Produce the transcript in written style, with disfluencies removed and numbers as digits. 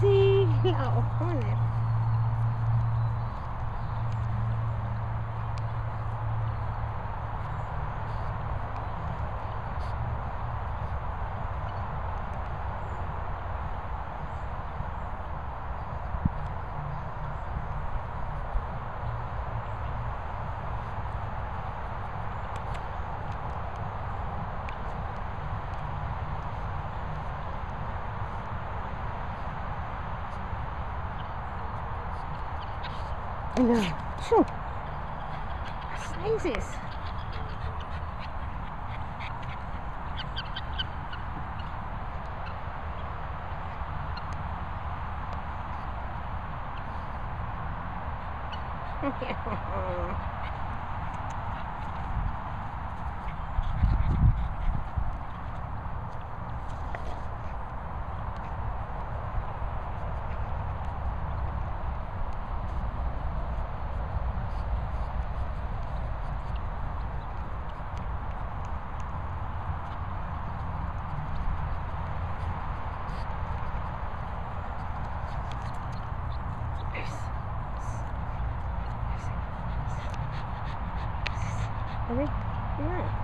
si la oponer. No, shoot. Slices. Are they? Yeah.